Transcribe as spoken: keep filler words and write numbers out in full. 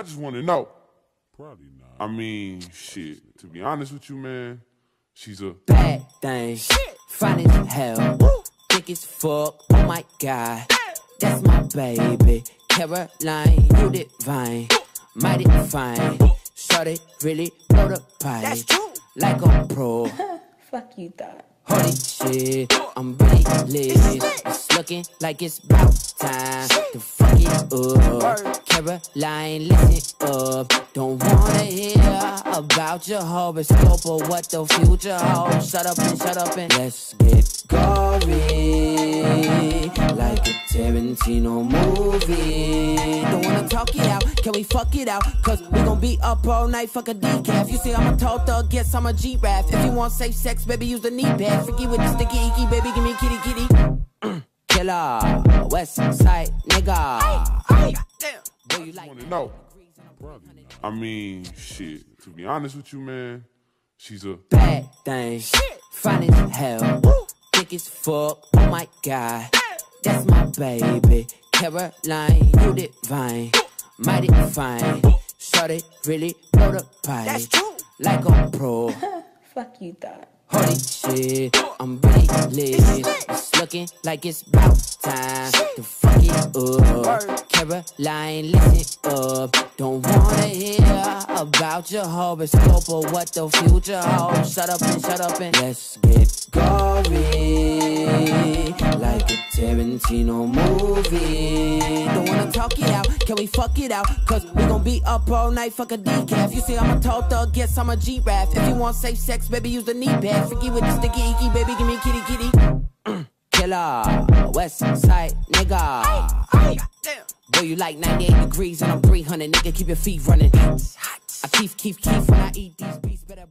I just want to know. Probably not. I mean, shit. To be honest with you, man, she's a bad thing. Shit. Fine as hell. Woo. Thick as fuck. Oh my God. That's my baby. Caroline, you divine. Mighty fine. Shorty really blow the pipe. That's true. Like a pro. Fuck you thought. Holy shit, I'm really lit. It's looking like it's about time to fuck it up. Caroline, listen up. Don't wanna hear about your horoscope or what the future holds. Shut up and shut up and let's get gory, like a Tarantino movie. Don't wanna talk it out, can we fuck it out? Cause we gon' be up all night, fuck a decaf. You see I'm a tall thug, yes I'm a G-Rap. If you want safe sex, baby use the knee pad. Freaky with the sticky icky, baby give me kitty kitty. Killer, west side nigga. Hey, hey, damn. You like no. I mean, shit, to be honest with you, man, she's a bad thing. Shit. Fine as hell. Woo. Thick as fuck. Oh my God. That's my baby. Caroline, you divine. Mighty fine. Shorty really blow the pipe. That's true. Like a pro. Fuck you thought. Holy shit, I'm really lit. It's looking like it's about time to fuck it up. Caroline, listen up. Don't wanna hear about your horoscope or what the future holds. Shut up and shut up and let's get gory, like a Tarantino movie. Don't wanna talk it out, can we fuck it out? Cause we gon' be up all night, fuck a decaf. You see I'm a tall thug, yes I'm a G-Rap. If you want safe sex, baby use the knee pad. Freaky with the sticky icky, baby give me kitty kitty. Killer, west side nigga. Hey, hey, damn. Boy you like ninety-eight degrees and I'm three hundred, nigga keep your feet running. I keep, keep, keep when I eat these beats, better